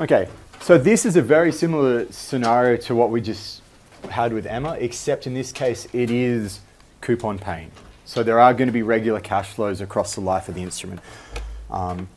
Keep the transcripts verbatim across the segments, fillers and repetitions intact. Okay, so this is a very similar scenario to what we just had with Emma, except in this case it is coupon paying. So there are going to be regular cash flows across the life of the instrument. Um,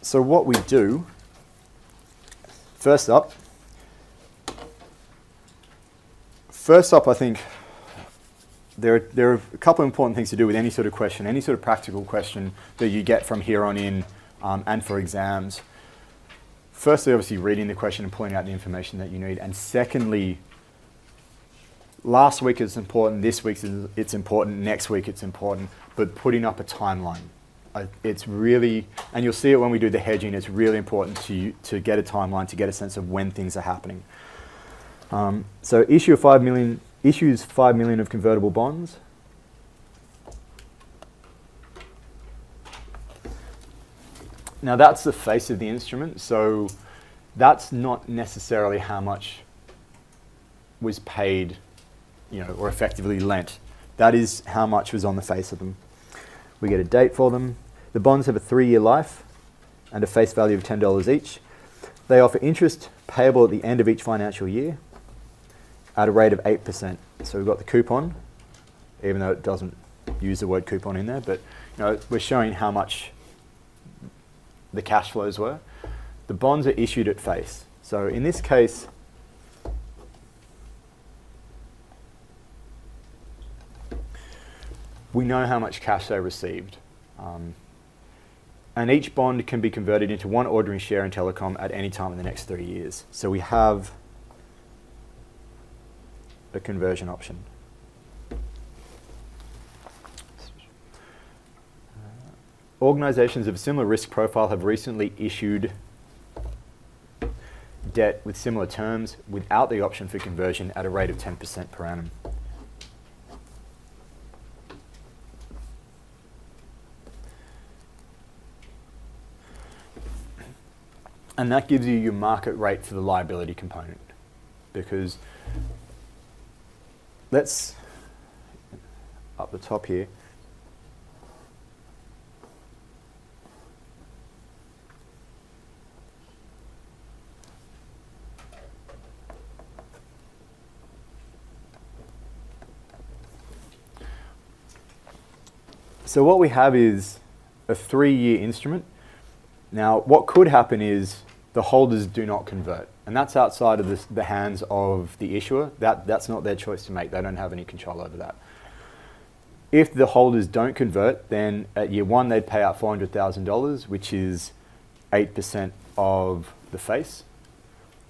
so what we do, first up, first up I think there are, there are a couple of important things to do with any sort of question, any sort of practical question that you get from here on in um, and for exams. Firstly, obviously reading the question and pulling out the information that you need, and secondly, last week it's important, this week it's important, next week it's important, but putting up a timeline. It's really, and you'll see it when we do the hedging, it's really important to, to get a timeline, to get a sense of when things are happening. Um, so issue five million, issues five million of convertible bonds. Now that's the face of the instrument, so that's not necessarily how much was paid, you know, or effectively lent. That is how much was on the face of them. We get a date for them. The bonds have a three-year life and a face value of ten dollars each. They offer interest payable at the end of each financial year at a rate of eight percent. So we've got the coupon, even though it doesn't use the word coupon in there, but you know, we're showing how much the cash flows were. The bonds are issued at face. So in this case, we know how much cash they received. Um, and each bond can be converted into one ordinary share in Telecom at any time in the next three years. So we have a conversion option. Uh, organizations of a similar risk profile have recently issued debt with similar terms without the option for conversion at a rate of ten percent per annum. And that gives you your market rate for the liability component, because let's, up the top here, so what we have is a three-year instrument. Now what could happen is the holders do not convert, and that's outside of this, the hands of the issuer. That, that's not their choice to make. They don't have any control over that. If the holders don't convert, then at year one they'd pay out four hundred thousand dollars, which is eight percent of the face.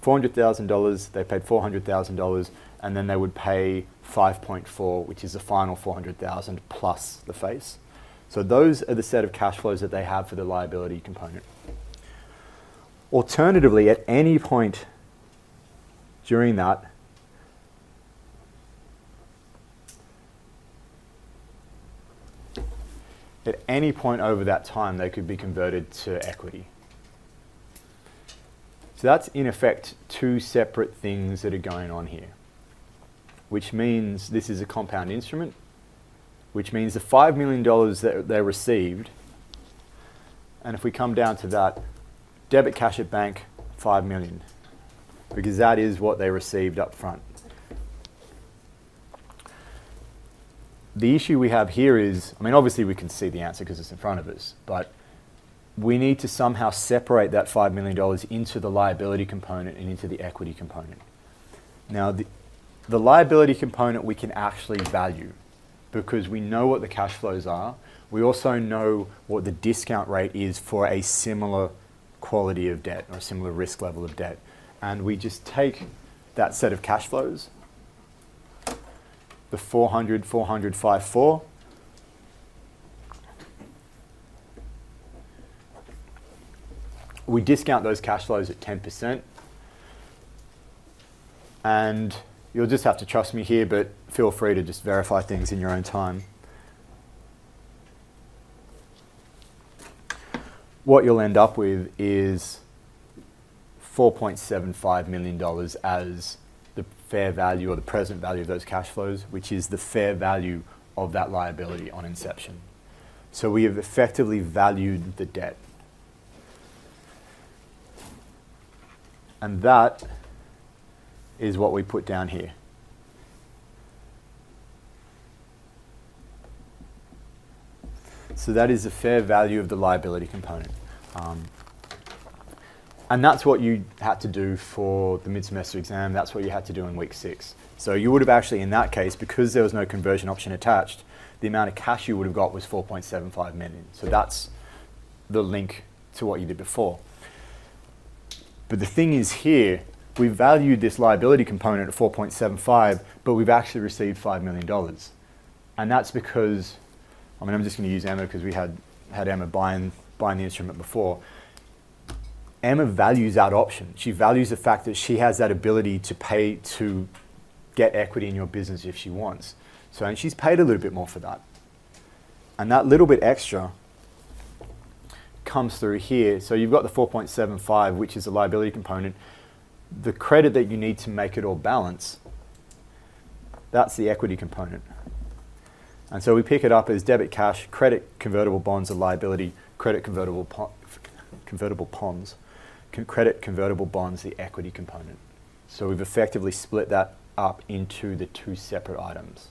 four hundred thousand dollars, they paid four hundred thousand dollars, and then they would pay five point four, which is the final four hundred thousand dollars plus the face. So those are the set of cash flows that they have for the liability component. Alternatively, at any point during that, at any point over that time, they could be converted to equity. So that's in effect two separate things that are going on here, which means this is a compound instrument, which means the five million dollars that they received, and if we come down to that, debit cash at bank, five million dollars, because that is what they received up front. The issue we have here is, I mean, obviously we can see the answer because it's in front of us, but we need to somehow separate that five million dollars into the liability component and into the equity component. Now, the, the liability component we can actually value, because we know what the cash flows are. We also know what the discount rate is for a similar quality of debt or a similar risk level of debt. And we just take that set of cash flows, the four hundred, four hundred, five, four, we discount those cash flows at ten percent. And you'll just have to trust me here, but feel free to just verify things in your own time. What you'll end up with is four point seven five million dollars as the fair value or the present value of those cash flows, which is the fair value of that liability on inception. So we have effectively valued the debt. And that is what we put down here. So that is the fair value of the liability component. Um, and that's what you had to do for the mid-semester exam. That's what you had to do in week six. So you would have actually, in that case, because there was no conversion option attached, the amount of cash you would have got was four point seven five million. So that's the link to what you did before. But the thing is here, we valued this liability component at four point seven five, but we've actually received five million dollars. And that's because, I mean, I'm just going to use Emma because we had, had Emma buying, buying the instrument before. Emma values that option. She values the fact that she has that ability to pay to get equity in your business if she wants. So, and she's paid a little bit more for that. And that little bit extra comes through here. So you've got the four point seven five, which is the liability component. The credit that you need to make it all balance, that's the equity component. And so we pick it up as debit cash, credit convertible bonds, a liability, credit convertible po convertible bonds, con credit convertible bonds, the equity component. So we've effectively split that up into the two separate items.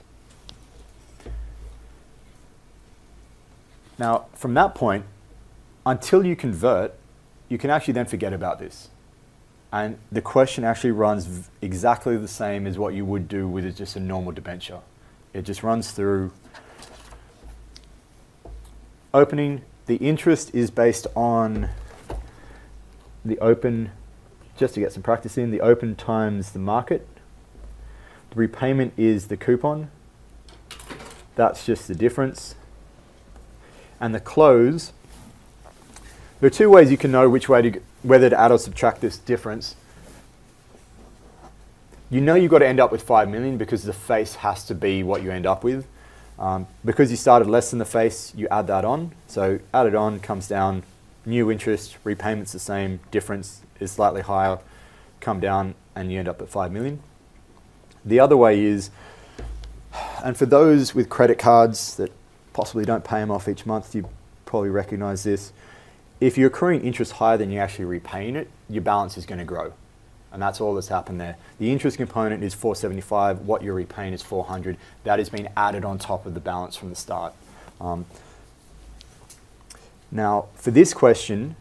Now, from that point, until you convert, you can actually then forget about this. And the question actually runs v exactly the same as what you would do with just a normal debenture. It just runs through. Opening, the interest is based on the open, just to get some practice in, the open times the market. The repayment is the coupon. That's just the difference. And the close, there are two ways you can know which way to, whether to add or subtract this difference. You know you've got to end up with five million because the face has to be what you end up with. Um, because you started less than the face, you add that on. So added on comes down, new interest, repayments the same, difference is slightly higher, come down and you end up at five million. The other way is, and for those with credit cards that possibly don't pay them off each month, you probably recognize this. If you're accruing interest higher than you're actually repaying it, your balance is going to grow. And that's all that's happened there. The interest component is four seventy-five, what you're repaying is four hundred. That has been added on top of the balance from the start. Um, now, for this question,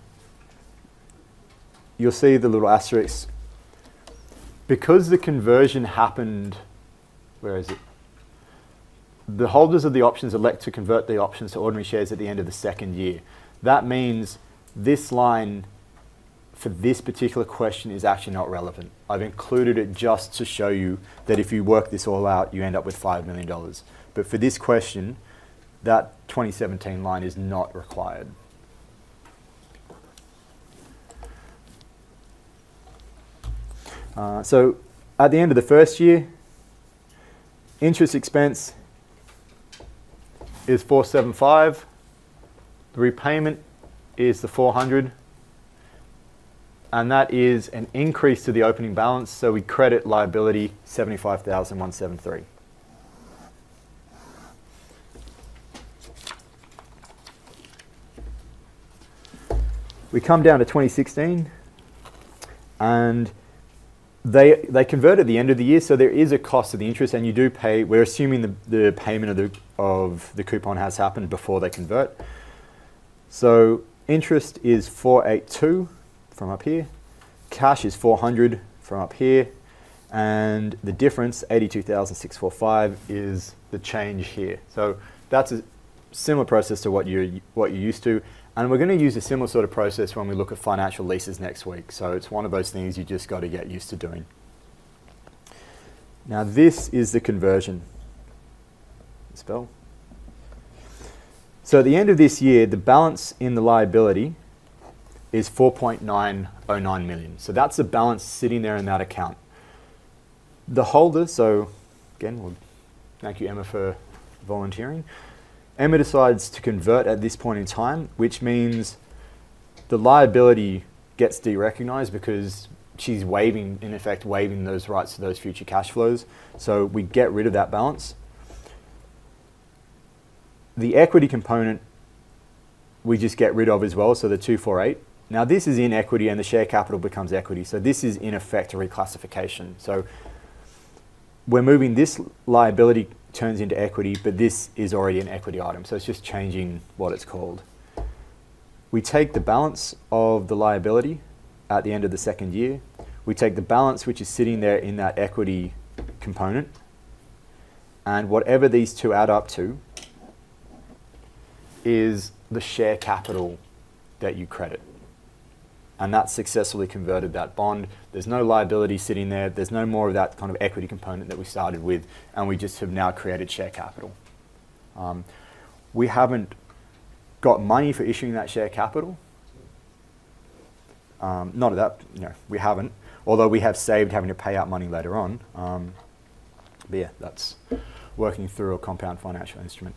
you'll see the little asterisk. Because the conversion happened, where is it? The holders of the options elect to convert the options to ordinary shares at the end of the second year. That means this line for this particular question is actually not relevant. I've included it just to show you that if you work this all out, you end up with five million dollars. But for this question, that twenty seventeen line is not required. Uh, so at the end of the first year, interest expense is four seventy-five. The repayment is the four hundred, and that is an increase to the opening balance, so we credit liability seventy-five thousand one hundred seventy-three. We come down to twenty sixteen, and they, they convert at the end of the year, so there is a cost of the interest, and you do pay, we're assuming the, the payment of the, of the coupon has happened before they convert. So interest is four eighty-two from up here, cash is four hundred from up here, and the difference, eighty-two thousand six hundred forty-five, is the change here. So that's a similar process to what you're, what you're used to, and we're going to use a similar sort of process when we look at financial leases next week. So it's one of those things you just got to get used to doing. Now this is the conversion spell. So at the end of this year, the balance in the liability is four point nine oh nine million. So that's the balance sitting there in that account. The holder, so again, we'll thank you, Emma, for volunteering. Emma decides to convert at this point in time, which means the liability gets derecognized because she's waiving, in effect, waiving those rights to those future cash flows. So we get rid of that balance. The equity component we just get rid of as well, so the two forty-eight. Now this is in equity and the share capital becomes equity. So this is in effect a reclassification. So we're moving this liability turns into equity, but this is already an equity item. So it's just changing what it's called. We take the balance of the liability at the end of the second year. We take the balance which is sitting there in that equity component, and whatever these two add up to is the share capital that you credit. And that successfully converted that bond. There's no liability sitting there. There's no more of that kind of equity component that we started with, and we just have now created share capital. Um, we haven't got money for issuing that share capital. Um, not at that, no, we haven't. Although we have saved having to pay out money later on. Um, but yeah, that's working through a compound financial instrument.